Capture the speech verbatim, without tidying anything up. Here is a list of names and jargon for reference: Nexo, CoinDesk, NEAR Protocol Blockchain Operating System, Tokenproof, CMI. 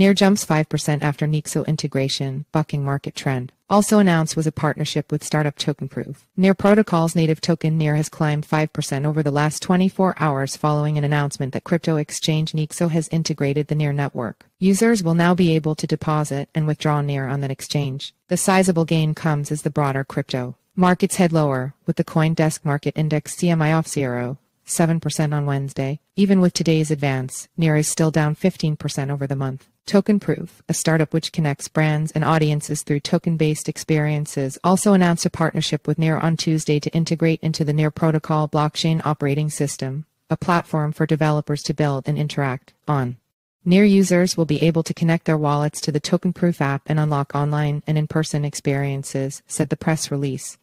NEAR jumps five percent after Nexo integration, bucking market trend. Also announced was a partnership with startup Tokenproof. NEAR Protocol's native token NEAR has climbed five percent over the last twenty-four hours following an announcement that crypto exchange Nexo has integrated the NEAR network. Users will now be able to deposit and withdraw NEAR on that exchange. The sizable gain comes as the broader crypto markets head lower, with the CoinDesk market index C M I off zero point seven percent on Wednesday. Even with today's advance, NEAR is still down fifteen percent over the month. Tokenproof, a startup which connects brands and audiences through token-based experiences, also announced a partnership with NEAR on Tuesday to integrate into the NEAR Protocol Blockchain Operating System, a platform for developers to build and interact on. NEAR users will be able to connect their wallets to the Tokenproof app and unlock online and in-person experiences, said the press release.